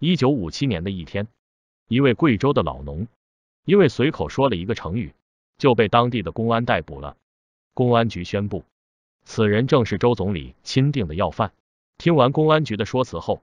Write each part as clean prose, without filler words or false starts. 1957年的一天，一位贵州的老农因为随口说了一个成语，就被当地的公安逮捕了。公安局宣布，此人正是周总理钦定的要犯。听完公安局的说辞后，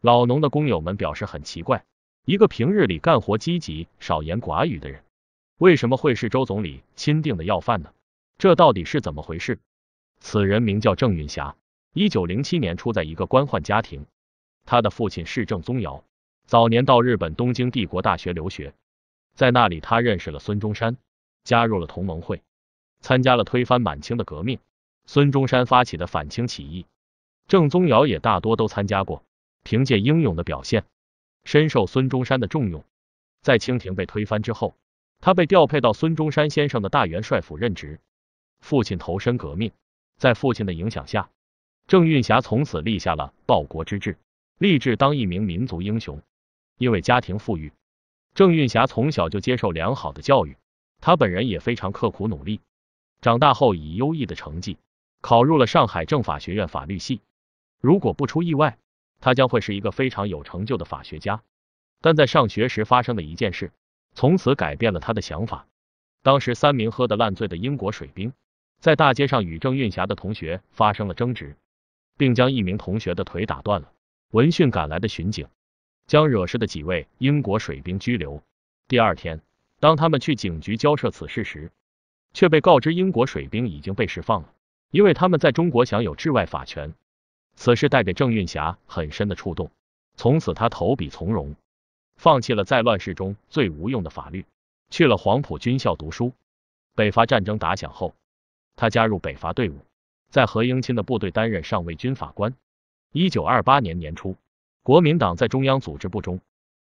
老农的工友们表示很奇怪，一个平日里干活积极、少言寡语的人，为什么会是周总理钦定的要犯呢？这到底是怎么回事？此人名叫郑云霞，1907年出在一个官宦家庭，他的父亲是郑宗尧，早年到日本东京帝国大学留学，在那里他认识了孙中山，加入了同盟会，参加了推翻满清的革命。孙中山发起的反清起义，郑宗尧也大多都参加过，凭借英勇的表现，深受孙中山的重用。在清廷被推翻之后，他被调配到孙中山先生的大元帅府任职。父亲投身革命，在父亲的影响下，郑运霞从此立下了报国之志，立志当一名民族英雄。因为家庭富裕，郑运霞从小就接受良好的教育，他本人也非常刻苦努力，长大后以优异的成绩考入了上海政法学院法律系。如果不出意外，他将会是一个非常有成就的法学家。但在上学时发生的一件事，从此改变了他的想法。当时三名喝得烂醉的英国水兵在大街上与郑运霞的同学发生了争执，并将一名同学的腿打断了。闻讯赶来的巡警将惹事的几位英国水兵拘留。第二天，当他们去警局交涉此事时，却被告知英国水兵已经被释放了，因为他们在中国享有治外法权。此事带给郑运霞很深的触动，从此他投笔从戎，放弃了在乱世中最无用的法律，去了黄埔军校读书。北伐战争打响后，他加入北伐队伍，在何应钦的部队担任上尉军法官。1928年年初，国民党在中央组织部中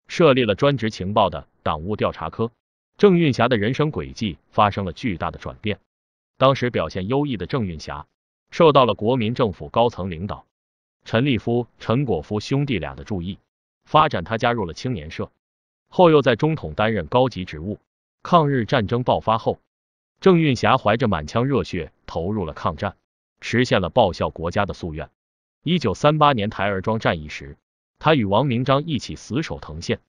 设立了专职情报的党务调查科。郑运霞的人生轨迹发生了巨大的转变。当时表现优异的郑运霞受到了国民政府高层领导陈立夫、陈果夫兄弟俩的注意，发展他加入了青年社，后又在中统担任高级职务。抗日战争爆发后，郑运霞怀着满腔热血投入了抗战，实现了报效国家的夙愿。1938年台儿庄战役时，他与王明章一起死守藤县，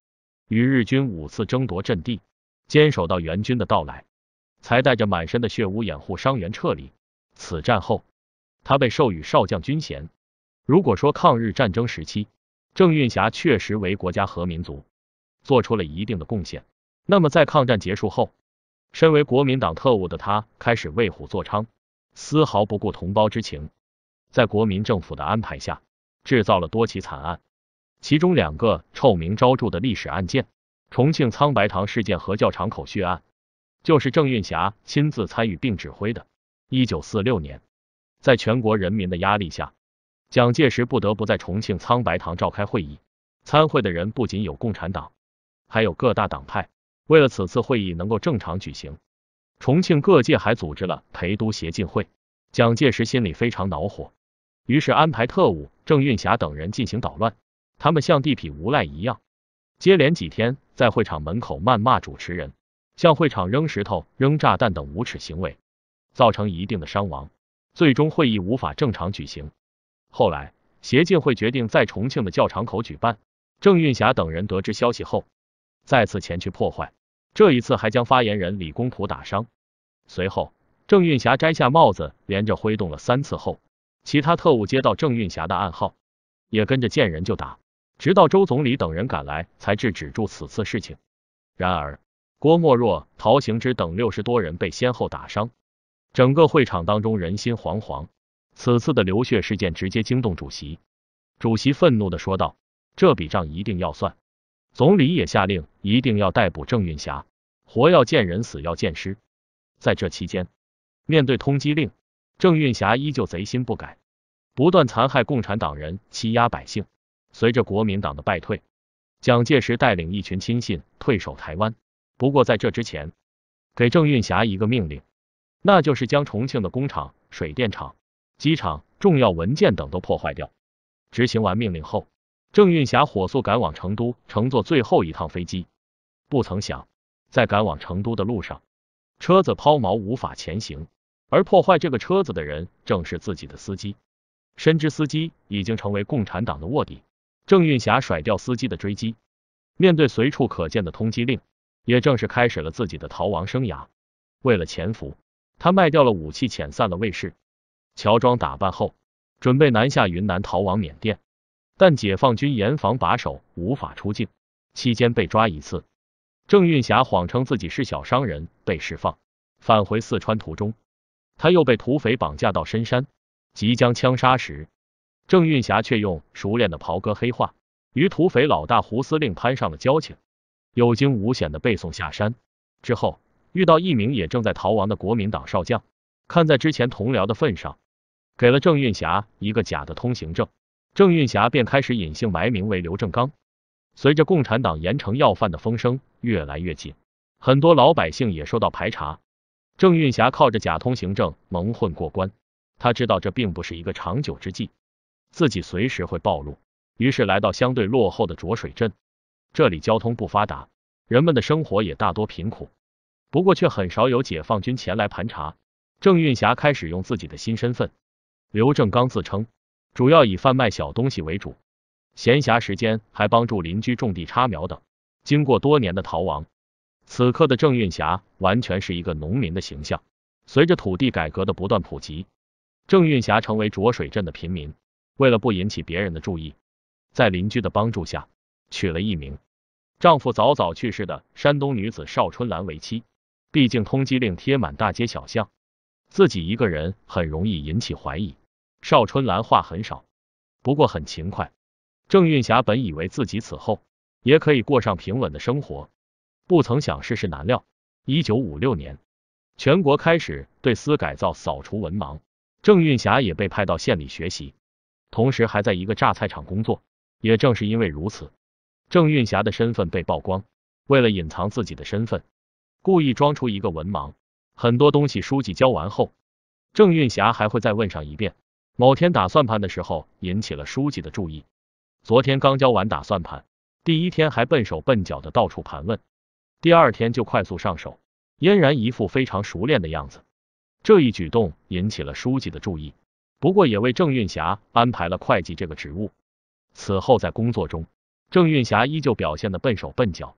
与日军五次争夺阵地，坚守到援军的到来，才带着满身的血污掩护伤员撤离。此战后，他被授予少将军衔。如果说抗日战争时期，郑运霞确实为国家和民族做出了一定的贡献，那么在抗战结束后，身为国民党特务的他开始为虎作伥，丝毫不顾同胞之情，在国民政府的安排下，制造了多起惨案，其中两个臭名昭著的历史案件，重庆苍白堂事件和教场口血案，就是郑运霞亲自参与并指挥的。1946年，在全国人民的压力下，蒋介石不得不在重庆苍白堂召开会议，参会的人不仅有共产党，还有各大党派。为了此次会议能够正常举行，重庆各界还组织了陪都协进会。蒋介石心里非常恼火，于是安排特务郑运霞等人进行捣乱，他们像地痞无赖一样，接连几天在会场门口谩骂主持人，向会场扔石头、扔炸弹等无耻行为，造成一定的伤亡，最终会议无法正常举行。后来协进会决定在重庆的教场口举办。郑运霞等人得知消息后，再次前去破坏，这一次还将发言人李公朴打伤。随后郑运霞摘下帽子，连着挥动了3次后，其他特务接到郑运霞的暗号，也跟着见人就打，直到周总理等人赶来才制止住此次事情。然而郭沫若、陶行知等60多人被先后打伤，整个会场当中人心惶惶。此次的流血事件直接惊动主席，主席愤怒地说道，这笔账一定要算。总理也下令一定要逮捕郑运霞，活要见人，死要见尸。在这期间，面对通缉令，郑运霞依旧贼心不改，不断残害共产党人，欺压百姓。随着国民党的败退，蒋介石带领一群亲信退守台湾。不过在这之前，给郑运霞一个命令，那就是将重庆的工厂、水电厂、机场、重要文件等都破坏掉。执行完命令后，郑运霞火速赶往成都，乘坐最后一趟飞机。不曾想，在赶往成都的路上，车子抛锚无法前行，而破坏这个车子的人正是自己的司机。深知司机已经成为共产党的卧底，郑运霞甩掉司机的追击，面对随处可见的通缉令，也正式开始了自己的逃亡生涯。为了潜伏，他卖掉了武器，遣散了卫士，乔装打扮后，准备南下云南逃亡缅甸。但解放军严防把守，无法出境，期间被抓一次。郑运霞谎称自己是小商人，被释放。返回四川途中，他又被土匪绑架到深山，即将枪杀时，郑运霞却用熟练的袍哥黑话与土匪老大胡司令攀上了交情，有惊无险的被送下山。之后遇到一名也正在逃亡的国民党少将，看在之前同僚的份上，给了郑运霞一个假的通行证。郑运霞便开始隐姓埋名为刘正刚。随着共产党严惩要犯的风声越来越紧，很多老百姓也受到排查。郑运霞靠着假通行证蒙混过关，他知道这并不是一个长久之计，自己随时会暴露，于是来到相对落后的浊水镇。这里交通不发达，人们的生活也大多贫苦，不过却很少有解放军前来盘查。郑运霞开始用自己的新身份刘正刚自称，主要以贩卖小东西为主，闲暇时间还帮助邻居种地插苗等。经过多年的逃亡，此刻的郑运霞完全是一个农民的形象。随着土地改革的不断普及，郑运霞成为浊水镇的贫民。为了不引起别人的注意，在邻居的帮助下娶了一名丈夫早早去世的山东女子邵春兰为妻。毕竟通缉令贴满大街小巷，自己一个人很容易引起怀疑。邵春兰话很少，不过很勤快。郑运霞本以为自己此后也可以过上平稳的生活，不曾想世事难料。1956年，全国开始对私改造扫除文盲，郑运霞也被派到县里学习，同时还在一个榨菜厂工作。也正是因为如此，郑运霞的身份被曝光。为了隐藏自己的身份，故意装出一个文盲。很多东西书记教完后，郑运霞还会再问上一遍。某天打算盘的时候引起了书记的注意，昨天刚教完打算盘，第一天还笨手笨脚的到处盘问，第二天就快速上手，嫣然一副非常熟练的样子。这一举动引起了书记的注意，不过也为郑运霞安排了会计这个职务。此后在工作中，郑运霞依旧表现得笨手笨脚，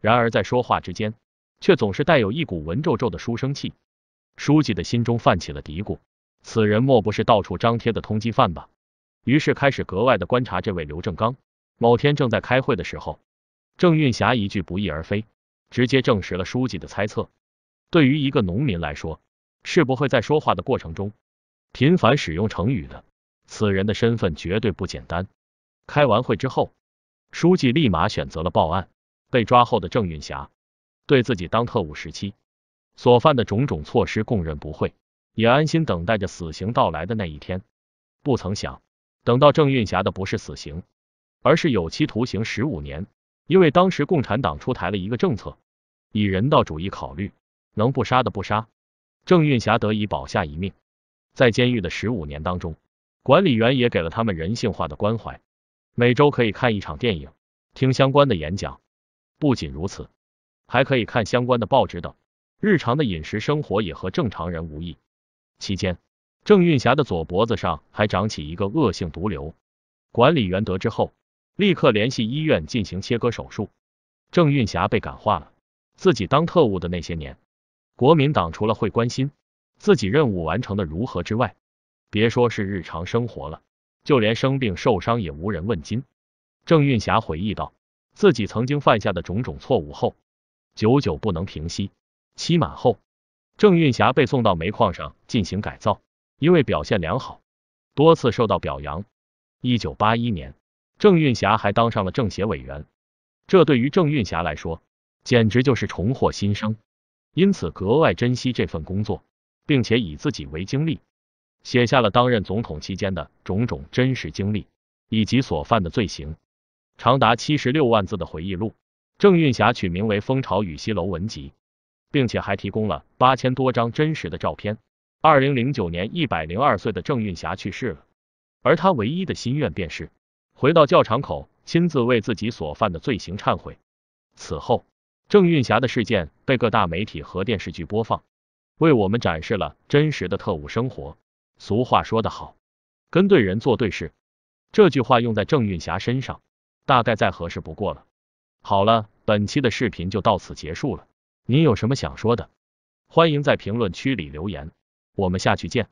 然而在说话之间却总是带有一股文绉绉的书生气。书记的心中泛起了嘀咕，此人莫不是到处张贴的通缉犯吧？于是开始格外的观察这位刘正刚。某天正在开会的时候，郑运霞一句不翼而飞，直接证实了书记的猜测。对于一个农民来说，是不会在说话的过程中频繁使用成语的，此人的身份绝对不简单。开完会之后，书记立马选择了报案。被抓后的郑运霞对自己当特务时期所犯的种种措施供认不讳，也安心等待着死刑到来的那一天。不曾想，等到郑运霞的不是死刑，而是有期徒刑15年。因为当时共产党出台了一个政策，以人道主义考虑，能不杀的不杀，郑运霞得以保下一命。在监狱的15年当中，管理员也给了他们人性化的关怀，每周可以看一场电影，听相关的演讲。不仅如此，还可以看相关的报纸等，日常的饮食生活也和正常人无异。期间，郑运霞的左脖子上还长起一个恶性毒瘤，管理员得知后立刻联系医院进行切割手术。郑运霞被感化了。自己当特务的那些年，国民党除了会关心自己任务完成的如何之外，别说是日常生活了，就连生病受伤也无人问津。郑运霞回忆到自己曾经犯下的种种错误后，久久不能平息。期满后，郑运霞被送到煤矿上进行改造，因为表现良好，多次受到表扬。1981年，郑运霞还当上了政协委员，这对于郑运霞来说简直就是重获新生，因此格外珍惜这份工作，并且以自己为经历写下了当任总统期间的种种真实经历以及所犯的罪行，长达76万字的回忆录。郑运霞取名为《蜂巢与西楼文集》，并且还提供了8000多张真实的照片。2009年，102岁的郑运霞去世了，而她唯一的心愿便是回到教场口，亲自为自己所犯的罪行忏悔。此后，郑运霞的事件被各大媒体和电视剧播放，为我们展示了真实的特务生活。俗话说得好，跟对人做对事。这句话用在郑韵霞身上，大概再合适不过了。好了，本期的视频就到此结束了。您有什么想说的，欢迎在评论区里留言。我们下期见。